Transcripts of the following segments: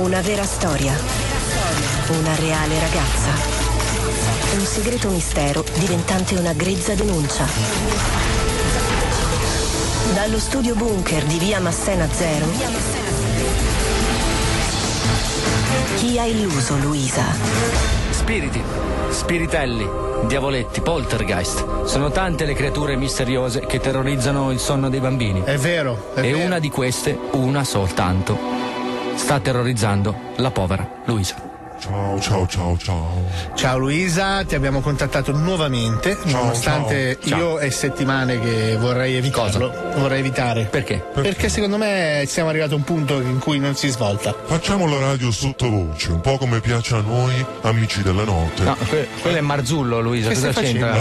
Una vera storia. Una reale ragazza. Un segreto mistero diventante una grezza denuncia. Dallo studio bunker di via Massena 0. Chi ha illuso Luisa? Spiriti, spiritelli, diavoletti, poltergeist. Sono tante le creature misteriose che terrorizzano il sonno dei bambini. È vero, è vero. E una di queste, una soltanto, sta terrorizzando la povera Luisa. Ciao. Ciao Luisa, ti abbiamo contattato nuovamente, nonostante io è settimane che vorrei evitarlo. Cosa? Vorrei evitare. Perché? Perché secondo me siamo arrivati a un punto in cui non si svolta. Facciamo la radio sottovoce, un po' come piace a noi, amici della notte. No, quello è Marzullo, Luisa, che cosa c'entra?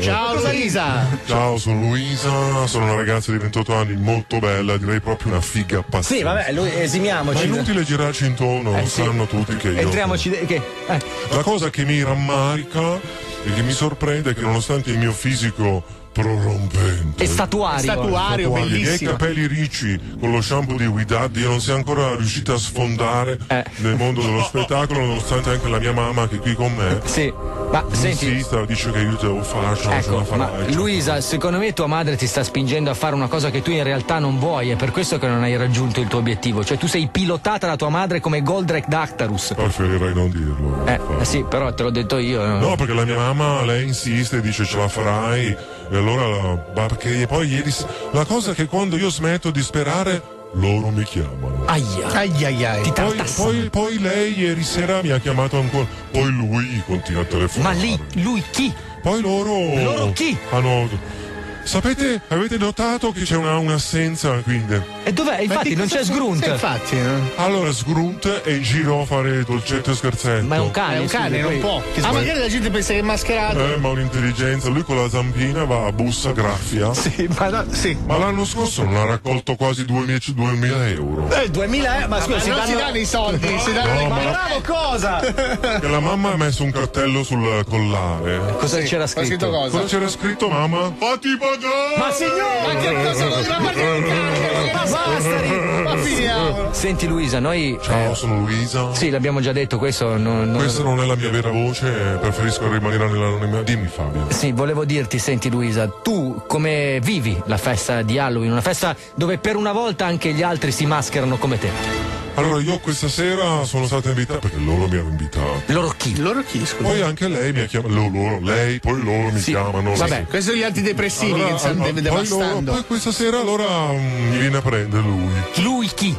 Ciao Luisa! Ciao, sono Luisa, sono una ragazza di 28 anni molto bella, direi proprio una figa pazzesca. Sì, vabbè, esimiamoci. Ma è inutile girarci intorno, sanno tutti che entriamoci La cosa che mi rammarica e che mi sorprende è che nonostante il mio fisico prorompente e statuario bellissimo, i miei capelli ricci con lo shampoo di Widad, io non sia ancora riuscita a sfondare nel mondo dello spettacolo, nonostante anche la mia mamma che è qui con me insista, dice che io te lo faccio, non ce la farai. Luisa, secondo me tua madre ti sta spingendo a fare una cosa che tu in realtà non vuoi, è per questo che non hai raggiunto il tuo obiettivo, cioè tu sei pilotata da tua madre come Goldrak Dactarus. Preferirei non dirlo. Sì, però te l'ho detto io. No, perché la mia mamma, lei insiste, dice ce la farai. E allora la cosa è che quando io smetto di sperare loro mi chiamano. Aia. Poi lei ieri sera mi ha chiamato ancora, poi lui continua a telefonare. Ma lui chi? Poi loro chi? Sapete, avete notato che c'è un'assenza, quindi. E dov'è? Infatti non c'è Sgrunt. Infatti. Allora Sgrunt è in giro a fare dolcetto e scherzetto. Ma è un cane, non può. Magari la gente pensa che è mascherato. Ma un'intelligenza, lui con la zampina va a bussa, graffia. Ma l'anno scorso non ha raccolto quasi 2.000 euro. 2.000 euro? Ma scusa, si danno i soldi, si danno i... Ma bravo cosa? Che la mamma ha messo un cartello sul collare. Cosa c'era scritto? Cosa c'era scritto, mamma? Ma signore! Ma che cosa vuol dire? Ma finiamo! Senti Luisa, noi... Ciao, sono Luisa. Sì, l'abbiamo già detto, questo non... Questa non è la mia vera voce, preferisco rimanere nell'anonimato. Dimmi Fabio. Sì, volevo dirti, senti Luisa, tu come vivi la festa di Halloween? Una festa dove per una volta anche gli altri si mascherano come te. Allora io questa sera sono stata invitata perché loro mi hanno invitato. Loro chi? Scusa. Poi anche lei mi ha chiamato. Poi loro mi chiamano. Vabbè, questi sono gli antidepressivi che stanno devastando. Poi questa sera allora mi viene a prendere lui. Lui chi?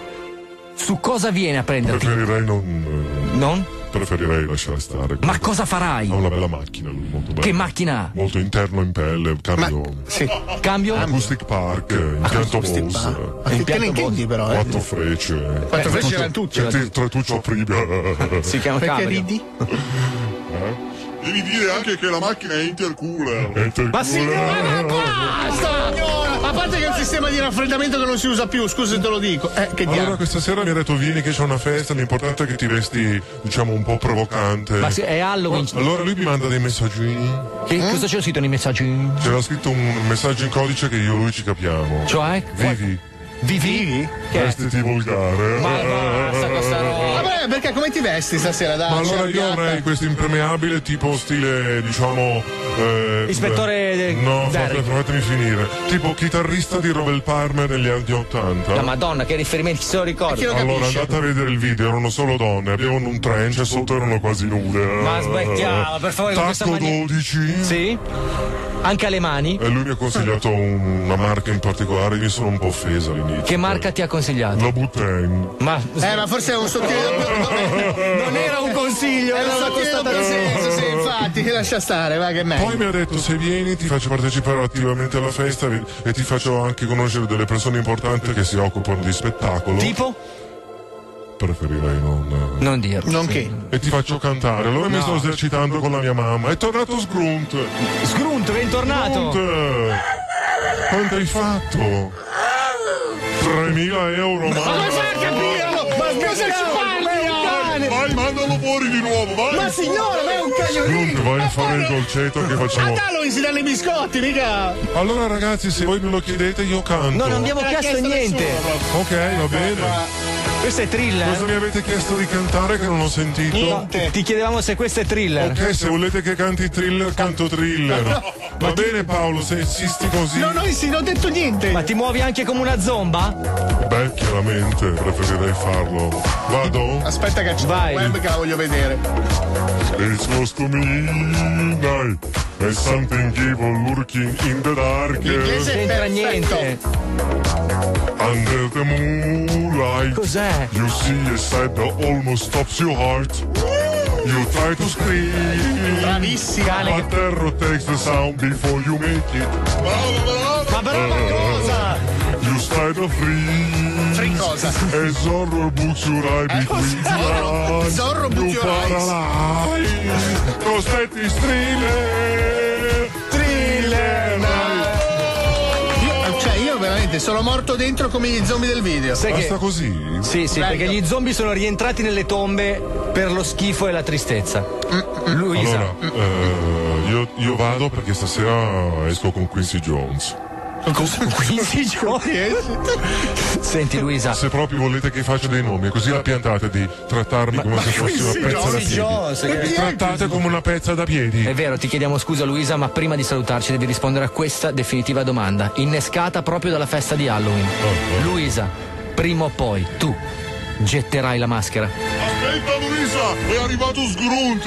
Su cosa viene a prenderti? Preferirei non... Non? Preferirei lasciare stare. Ma cosa farai? Ha una bella macchina, lui, molto bella. Che macchina ha? Molto interno in pelle, cambio. Cambio? Acoustic Park, impianto Bose. Intendi però? Quattro frecce. Quattro frecce erano tutte. Tretuccio Pribia. Si chiama Cabrio. Perché ridi? Devi dire anche che la macchina è intercooler. Ma signora, basta! A parte che è un sistema di raffreddamento che non si usa più, scusa se te lo dico. Che allora diavolo? Questa sera mi ha detto vieni che c'è una festa, l'importante è che ti vesti, diciamo, un po' provocante. Ma se è Halloween. Allora lui mi manda dei messaggini. Cosa c'è scritto nei messaggini? C'era scritto un messaggio in codice che io e lui ci capiamo. Cioè? Vivi? Vestiti vulgare. Ma basta questa roba. Vabbè, perché come ti vesti stasera? Dai, ma allora io avrei questo impermeabile tipo stile, diciamo... Ispettore... No, fatemi finire. Tipo chitarrista di Robert Palmer negli anni 80. La madonna, che riferimenti, se lo ricordi. Allora andate a vedere il video, erano solo donne, avevano un trench e sotto erano quasi nude. Ma smettiamo, per favore, con questa maniera. Tacco 12. Sì. Anche alle mani. E lui mi ha consigliato una marca in particolare, mi sono un po' offesa all'inizio. Che marca ti ha consigliato? La Boutan. Ma forse è un sottile. Non era un consiglio, era una constatazione. Sì, infatti, lascia stare, va che merda. Poi mi ha detto se vieni ti faccio partecipare attivamente alla festa e ti faccio anche conoscere delle persone importanti che si occupano di spettacolo. Tipo? Preferirei non dirlo. E ti faccio cantare. Allora mi sto esercitando con la mia mamma. È tornato Sgrunt. Sgrunt, bentornato. Quanto hai fatto? 3.000 euro. Ma come fai a capirlo? Ma cosa ci parli? Vai, mandalo fuori di nuovo, vai. Ma signora, ma è un cagnolino. Sgrunt, vai a fare il dolcetto che facciamo. Ma Halloween si danno i biscotti, mica. Allora ragazzi, se voi me lo chiedete io canto. No, non abbiamo chiesto niente. Ok, va bene. Questo è Thriller. Cosa mi avete chiesto di cantare che non ho sentito? Niente. Ti chiedevamo se questo è Thriller. Ok, se volete che canti Thriller, canto Thriller. Va bene Paolo, se insisti così. No, non ho detto niente. Ma ti muovi anche come una zomba? Beh, chiaramente preferirei farlo. Vado? Aspetta che c'è il web che la voglio vedere. It's close to midnight. There's something evil lurking in the dark. L'inglese non c'entra niente. Under the moonlight. Cos'è? You see a sight that almost stops your heart. You try to scream. Bravissima. But terror takes the sound before you make it. Ma brava cosa! You start to freeze. Free cosa? E Zorro books your eye between your eyes. Zorro books your eyes. Cos'è Thriller? Thriller night. Veramente sono morto dentro come gli zombie del video. Sai basta che... così? Sì, Venga. Perché gli zombie sono rientrati nelle tombe per lo schifo e la tristezza. Luisa, allora, io vado perché stasera esco con Quincy Jones. Con Quincy Jones? Senti Luisa, se proprio volete che faccia dei nomi, così la piantate di trattarmi come se fossi una pezza da piedi. Trattate come una pezza da piedi. È vero, ti chiediamo scusa Luisa, ma prima di salutarci devi rispondere a questa definitiva domanda, innescata proprio dalla festa di Halloween. Luisa, prima o poi tu getterai la maschera? Aspetta Luisa, è arrivato Sgrunt.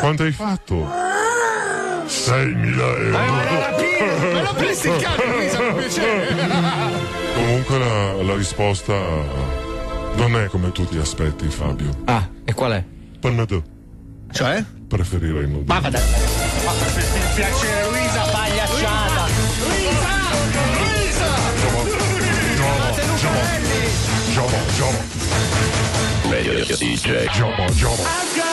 Quanto hai fatto? 6.000 euro. Me l'ha presa in casa. Comunque la risposta non è come tu ti aspetti, Fabio. Ah, e qual è? Panadò. Cioè? Preferirei non. Ma vada. Ma per il piacere Luisa, pagliacciata. Luisa! Giomo. Meglio che si dice. Giomo.